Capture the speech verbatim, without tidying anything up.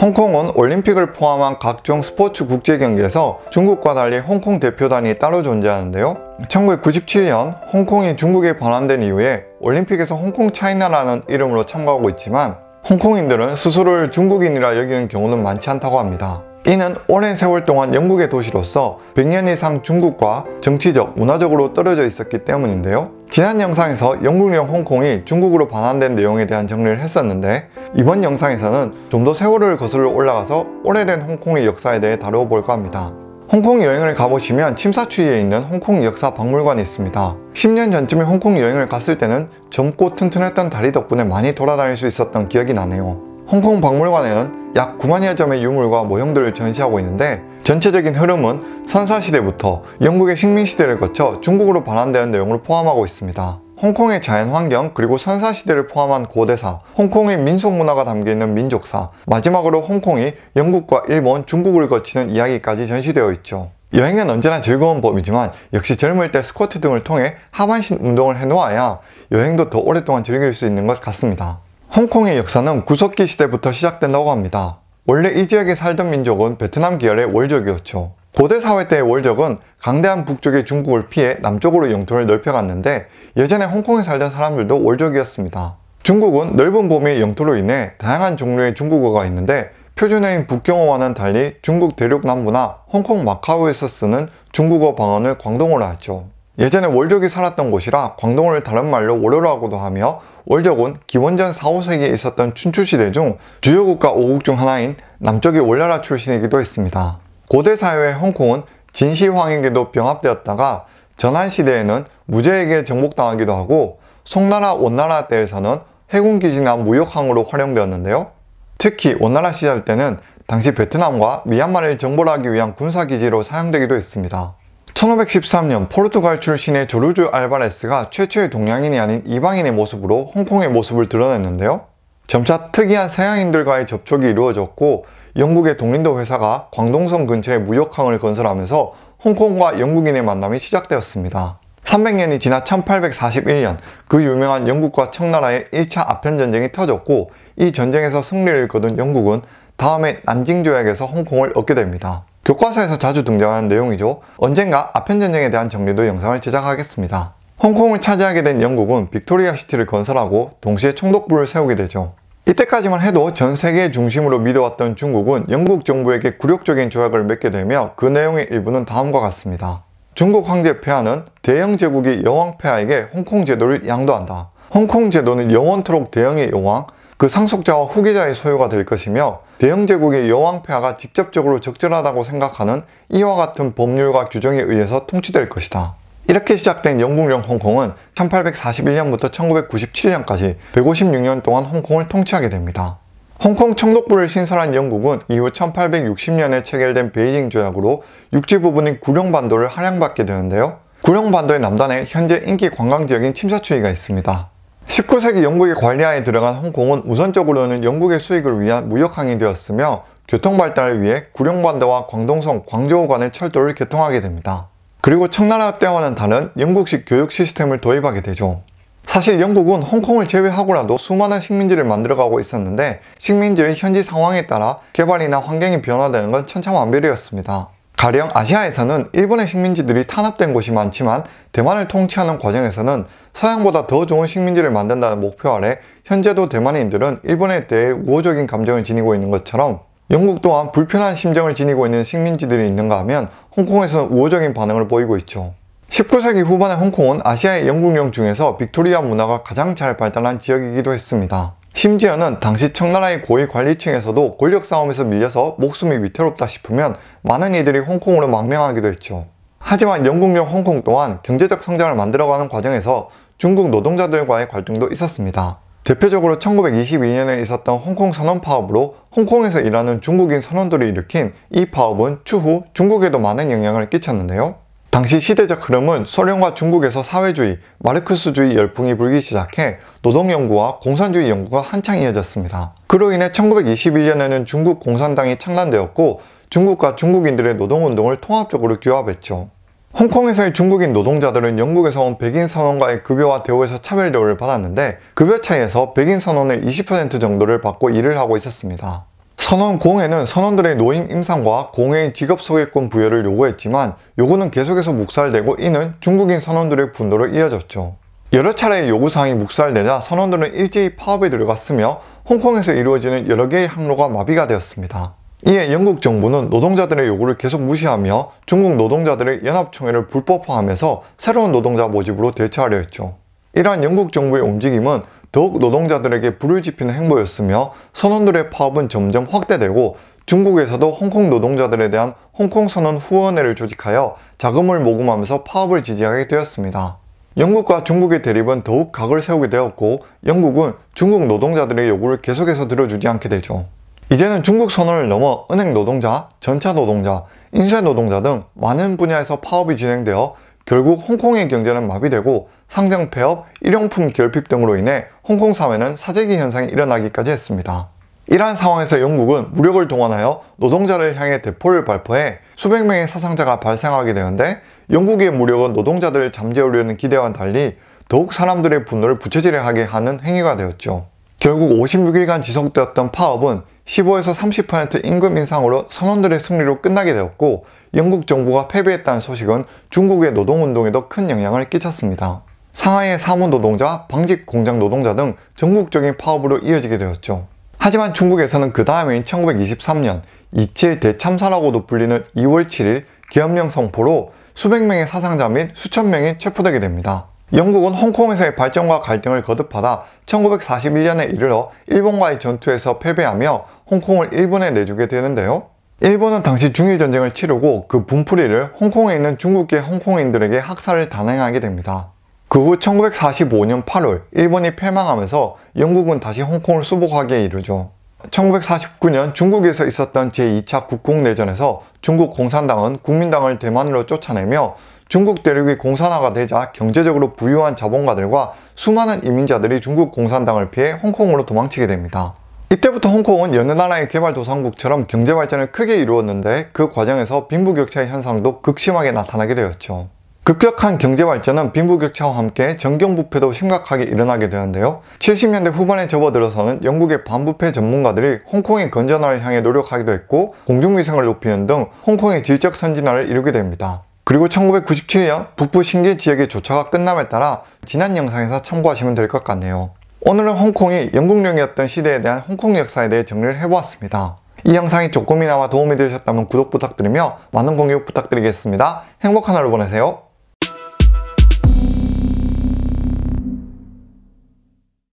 홍콩은 올림픽을 포함한 각종 스포츠 국제 경기에서 중국과 달리 홍콩 대표단이 따로 존재하는데요. 천구백구십칠 년 홍콩이 중국에 반환된 이후에 올림픽에서 홍콩 차이나라는 이름으로 참가하고 있지만 홍콩인들은 스스로를 중국인이라 여기는 경우는 많지 않다고 합니다. 이는 오랜 세월 동안 영국의 도시로서 백 년 이상 중국과 정치적, 문화적으로 떨어져 있었기 때문인데요. 지난 영상에서 영국령 홍콩이 중국으로 반환된 내용에 대한 정리를 했었는데 이번 영상에서는 좀 더 세월을 거슬러 올라가서 오래된 홍콩의 역사에 대해 다루어 볼까 합니다. 홍콩 여행을 가보시면 침사추이에 있는 홍콩 역사 박물관이 있습니다. 십 년 전쯤에 홍콩 여행을 갔을 때는 젊고 튼튼했던 다리 덕분에 많이 돌아다닐 수 있었던 기억이 나네요. 홍콩 박물관에는 약 구만여 점의 유물과 모형들을 전시하고 있는데 전체적인 흐름은 선사시대부터 영국의 식민시대를 거쳐 중국으로 반환되는 내용을 포함하고 있습니다. 홍콩의 자연환경 그리고 선사시대를 포함한 고대사, 홍콩의 민속문화가 담겨있는 민족사, 마지막으로 홍콩이 영국과 일본, 중국을 거치는 이야기까지 전시되어 있죠. 여행은 언제나 즐거운 법이지만 역시 젊을 때 스쿼트 등을 통해 하반신 운동을 해놓아야 여행도 더 오랫동안 즐길 수 있는 것 같습니다. 홍콩의 역사는 구석기 시대부터 시작된다고 합니다. 원래 이 지역에 살던 민족은 베트남 계열의 월족이었죠. 고대 사회 때의 월족은 강대한 북쪽의 중국을 피해 남쪽으로 영토를 넓혀갔는데 예전에 홍콩에 살던 사람들도 월족이었습니다. 중국은 넓은 범위의 영토로 인해 다양한 종류의 중국어가 있는데 표준어인 북경어와는 달리 중국 대륙 남부나 홍콩 마카오에서 쓰는 중국어 방언을 광동어로 하죠. 예전에 월족이 살았던 곳이라 광동어를 다른 말로 월어라고도 하며 월족은 기원전 사, 오 세기에 있었던 춘추시대 중 주요 국가 오 국 중 하나인 남쪽의 월나라 출신이기도 했습니다. 고대 사회의 홍콩은 진시황에게도 병합되었다가 전한시대에는 무제에게 정복당하기도 하고 송나라, 원나라 때에서는 해군기지나 무역항으로 활용되었는데요. 특히 원나라 시절 때는 당시 베트남과 미얀마를 정벌하기 위한 군사기지로 사용되기도 했습니다. 천오백십삼 년 포르투갈 출신의 조르주 알바레스가 최초의 동양인이 아닌 이방인의 모습으로 홍콩의 모습을 드러냈는데요. 점차 특이한 서양인들과의 접촉이 이루어졌고 영국의 동인도 회사가 광동성 근처에 무역항을 건설하면서 홍콩과 영국인의 만남이 시작되었습니다. 삼백 년이 지나 천팔백사십일 년 그 유명한 영국과 청나라의 일 차 아편전쟁이 터졌고 이 전쟁에서 승리를 거둔 영국은 다음에 난징조약에서 홍콩을 얻게 됩니다. 교과서에서 자주 등장하는 내용이죠. 언젠가 아편전쟁에 대한 정리도 영상을 제작하겠습니다. 홍콩을 차지하게 된 영국은 빅토리아 시티를 건설하고 동시에 총독부를 세우게 되죠. 이때까지만 해도 전 세계의 중심으로 믿어왔던 중국은 영국 정부에게 굴욕적인 조약을 맺게 되며 그 내용의 일부는 다음과 같습니다. 중국 황제 폐하는 대영 제국이 여왕 폐하에게 홍콩 제도를 양도한다. 홍콩 제도는 영원토록 대영의 여왕, 그 상속자와 후계자의 소유가 될 것이며 대영 제국의 여왕 폐하가 직접적으로 적절하다고 생각하는 이와 같은 법률과 규정에 의해서 통치될 것이다. 이렇게 시작된 영국령 홍콩은 천팔백사십일 년부터 천구백구십칠 년까지 백오십육 년 동안 홍콩을 통치하게 됩니다. 홍콩 총독부를 신설한 영국은 이후 천팔백육십 년에 체결된 베이징 조약으로 육지 부분인 구룡반도를 할양받게 되는데요. 구룡반도의 남단에 현재 인기 관광지역인 침사추이가 있습니다. 십구 세기 영국의 관리하에 들어간 홍콩은 우선적으로는 영국의 수익을 위한 무역항이 되었으며 교통발달을 위해 구룡반도와 광동성, 광저우 간의 철도를 개통하게 됩니다. 그리고 청나라 때와는 다른 영국식 교육 시스템을 도입하게 되죠. 사실 영국은 홍콩을 제외하고라도 수많은 식민지를 만들어가고 있었는데 식민지의 현지 상황에 따라 개발이나 환경이 변화되는 건 천차만별이었습니다. 가령 아시아에서는 일본의 식민지들이 탄압된 곳이 많지만 대만을 통치하는 과정에서는 서양보다 더 좋은 식민지를 만든다는 목표 아래 현재도 대만인들은 일본에 대해 우호적인 감정을 지니고 있는 것처럼 영국 또한 불편한 심정을 지니고 있는 식민지들이 있는가 하면 홍콩에서는 우호적인 반응을 보이고 있죠. 십구 세기 후반의 홍콩은 아시아의 영국령 중에서 빅토리아 문화가 가장 잘 발달한 지역이기도 했습니다. 심지어는 당시 청나라의 고위 관리층에서도 권력 싸움에서 밀려서 목숨이 위태롭다 싶으면 많은 이들이 홍콩으로 망명하기도 했죠. 하지만 영국령 홍콩 또한 경제적 성장을 만들어가는 과정에서 중국 노동자들과의 갈등도 있었습니다. 대표적으로 천구백이십이 년에 있었던 홍콩 선원 파업으로 홍콩에서 일하는 중국인 선원들이 일으킨 이 파업은 추후 중국에도 많은 영향을 끼쳤는데요. 당시 시대적 흐름은 소련과 중국에서 사회주의, 마르크스주의 열풍이 불기 시작해 노동연구와 공산주의 연구가 한창 이어졌습니다. 그로 인해 천구백이십일 년에는 중국 공산당이 창단되었고 중국과 중국인들의 노동운동을 통합적으로 규합했죠. 홍콩에서의 중국인 노동자들은 영국에서 온 백인 선원과의 급여와 대우에서 차별대우를 받았는데 급여 차이에서 백인 선원의 이십 퍼센트 정도를 받고 일을 하고 있었습니다. 선원공회는 선원들의 노임 임상과 공회인 직업 소개권 부여를 요구했지만 요구는 계속해서 묵살되고 이는 중국인 선원들의 분노로 이어졌죠. 여러 차례의 요구사항이 묵살되자 선원들은 일제히 파업에 들어갔으며 홍콩에서 이루어지는 여러 개의 항로가 마비가 되었습니다. 이에 영국 정부는 노동자들의 요구를 계속 무시하며 중국 노동자들의 연합총회를 불법화하면서 새로운 노동자 모집으로 대처하려 했죠. 이러한 영국 정부의 움직임은 더욱 노동자들에게 불을 지피는 행보였으며 선원들의 파업은 점점 확대되고 중국에서도 홍콩 노동자들에 대한 홍콩 선원 후원회를 조직하여 자금을 모금하면서 파업을 지지하게 되었습니다. 영국과 중국의 대립은 더욱 각을 세우게 되었고 영국은 중국 노동자들의 요구를 계속해서 들어주지 않게 되죠. 이제는 중국 선원을 넘어 은행 노동자, 전차 노동자, 인쇄 노동자 등 많은 분야에서 파업이 진행되어 결국 홍콩의 경제는 마비되고 상정 폐업, 일용품 결핍 등으로 인해 홍콩 사회는 사재기 현상이 일어나기까지 했습니다. 이러한 상황에서 영국은 무력을 동원하여 노동자를 향해 대포를 발포해 수백 명의 사상자가 발생하게 되는데 영국의 무력은 노동자들을 잠재우려는 기대와는 달리 더욱 사람들의 분노를 부채질해 하게 하는 행위가 되었죠. 결국 오십육 일간 지속되었던 파업은 십오에서 삼십 퍼센트 임금 인상으로 선원들의 승리로 끝나게 되었고 영국 정부가 패배했다는 소식은 중국의 노동운동에도 큰 영향을 끼쳤습니다. 상하이의 사무 노동자, 방직 공장 노동자 등 전국적인 파업으로 이어지게 되었죠. 하지만 중국에서는 그 다음해인 천구백이십삼 년 이칠 대참사라고도 불리는 이월 칠일 계엄령 선포로 수백 명의 사상자 및 수천 명이 체포되게 됩니다. 영국은 홍콩에서의 발전과 갈등을 거듭하다 천구백사십일 년에 이르러 일본과의 전투에서 패배하며 홍콩을 일본에 내주게 되는데요. 일본은 당시 중일전쟁을 치르고 그 분풀이를 홍콩에 있는 중국계 홍콩인들에게 학살을 단행하게 됩니다. 그 후 천구백사십오 년 팔월 일본이 패망하면서 영국은 다시 홍콩을 수복하기에 이르죠. 천구백사십구 년 중국에서 있었던 제이 차 국공내전에서 중국 공산당은 국민당을 대만으로 쫓아내며 중국 대륙이 공산화가 되자 경제적으로 부유한 자본가들과 수많은 이민자들이 중국 공산당을 피해 홍콩으로 도망치게 됩니다. 이때부터 홍콩은 여느 나라의 개발도상국처럼 경제발전을 크게 이루었는데 그 과정에서 빈부격차의 현상도 극심하게 나타나게 되었죠. 급격한 경제발전은 빈부격차와 함께 정경부패도 심각하게 일어나게 되는데요. 칠십 년대 후반에 접어들어서는 영국의 반부패 전문가들이 홍콩의 건전화를 향해 노력하기도 했고 공중위생을 높이는 등 홍콩의 질적 선진화를 이루게 됩니다. 그리고 천구백구십칠 년 북부 신계 지역의 조차가 끝남에 따라 지난 영상에서 참고하시면 될 것 같네요. 오늘은 홍콩이 영국령이었던 시대에 대한 홍콩 역사에 대해 정리를 해보았습니다. 이 영상이 조금이나마 도움이 되셨다면 구독 부탁드리며 많은 공유 부탁드리겠습니다. 행복한 하루 보내세요.